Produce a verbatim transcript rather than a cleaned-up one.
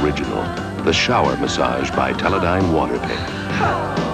original, the Shower Massage by Teledyne Waterpink.